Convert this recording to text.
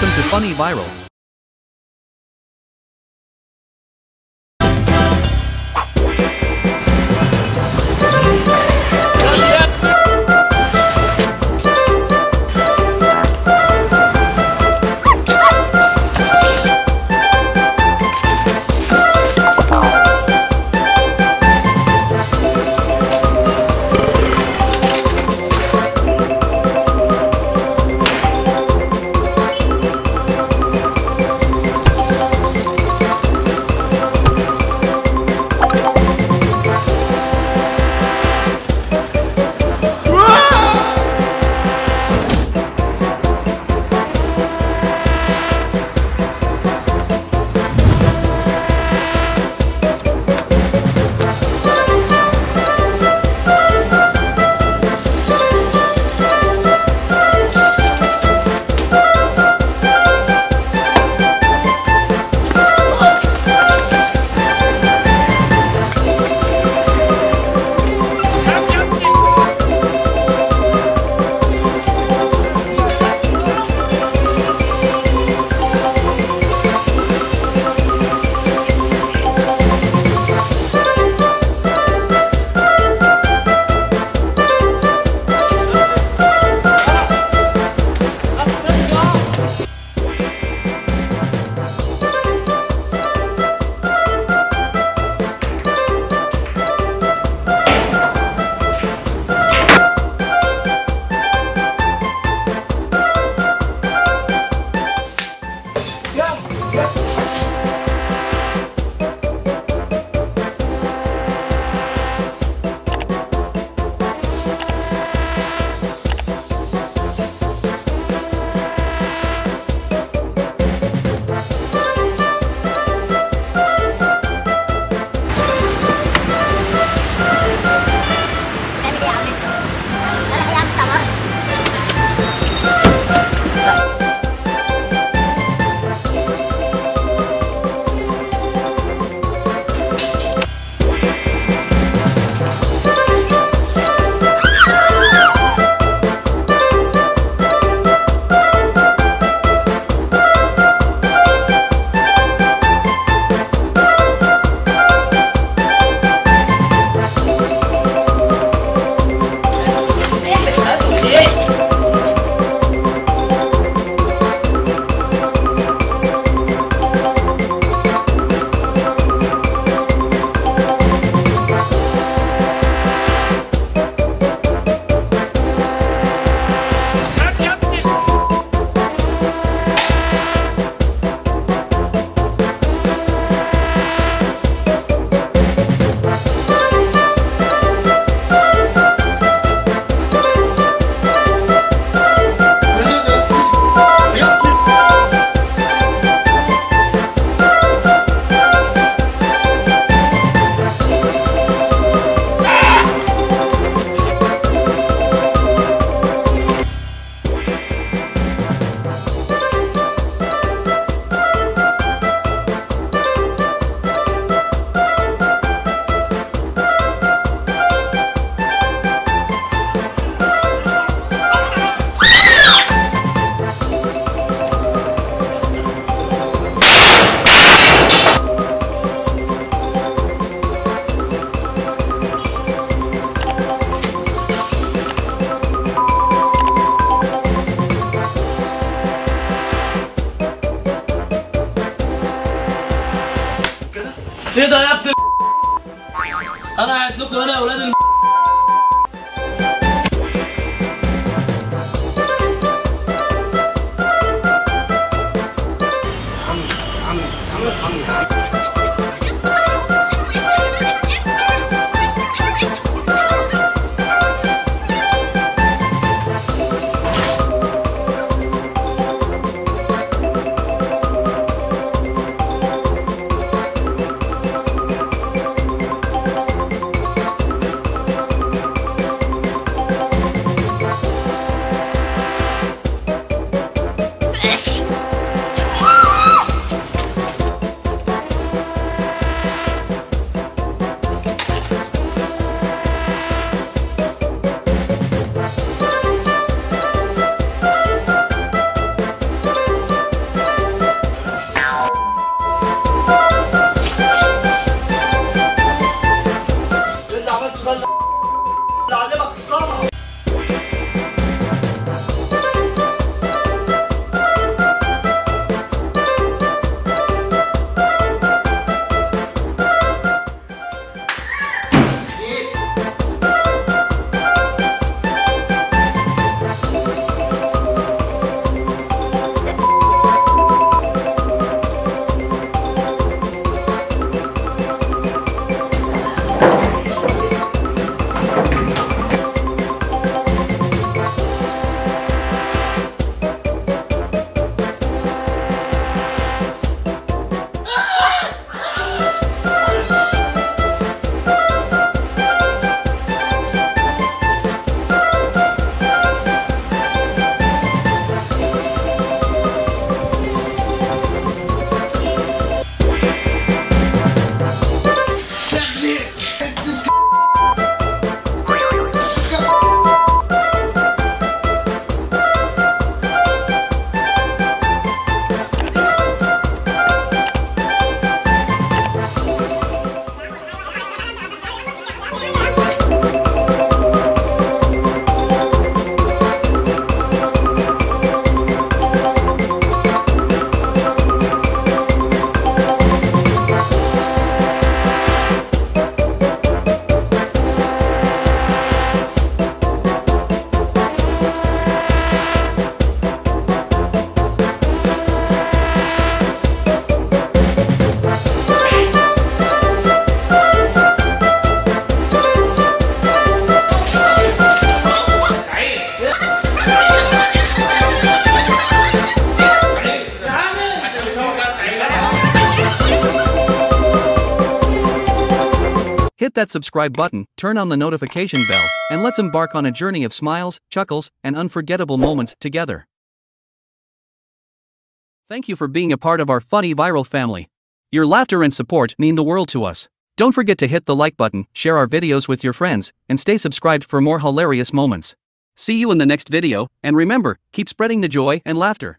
Welcome to Funny Viral. Hit that subscribe button, turn on the notification bell, and let's embark on a journey of smiles, chuckles, and unforgettable moments together. Thank you for being a part of our Funny Viral family. Your laughter and support mean the world to us. Don't forget to hit the like button, share our videos with your friends, and stay subscribed for more hilarious moments. See you in the next video, and remember, keep spreading the joy and laughter.